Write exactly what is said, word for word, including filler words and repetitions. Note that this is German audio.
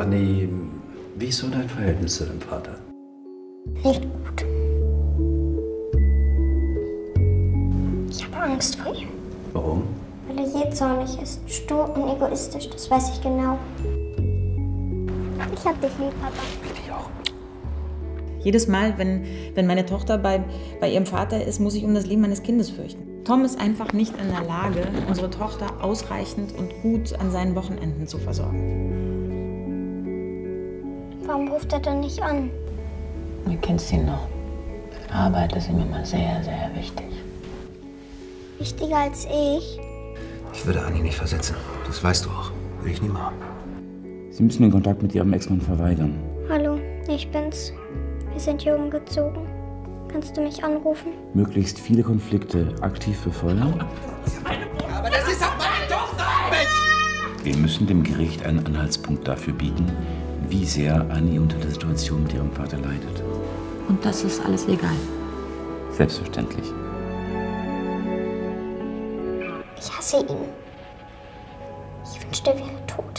Anni, wie ist so dein Verhältnis zu deinem Vater? Nicht gut. Ich habe Angst vor ihm. Warum? Weil er jähzornig ist, stur und egoistisch, das weiß ich genau. Ich hab dich lieb, Papa. Ich auch. Jedes Mal, wenn, wenn meine Tochter bei, bei ihrem Vater ist, muss ich um das Leben meines Kindes fürchten. Tom ist einfach nicht in der Lage, unsere Tochter ausreichend und gut an seinen Wochenenden zu versorgen. Warum ruft er denn nicht an? Du kennst ihn noch. Arbeit ist ihm immer sehr, sehr wichtig. Wichtiger als ich? Ich würde Anni nicht versetzen. Das weißt du auch. Will ich nie machen. Sie müssen den Kontakt mit Ihrem Ex-Mann verweigern. Hallo, ich bin's. Wir sind hier umgezogen. Kannst du mich anrufen? Möglichst viele Konflikte aktiv befeuern. Aber das ist doch meine Tochter! Wir müssen dem Gericht einen Anhaltspunkt dafür bieten, wie sehr Anni unter der Situation mit ihrem Vater leidet. Und das ist alles legal? Selbstverständlich. Ich hasse ihn. Ich wünschte, er wäre tot.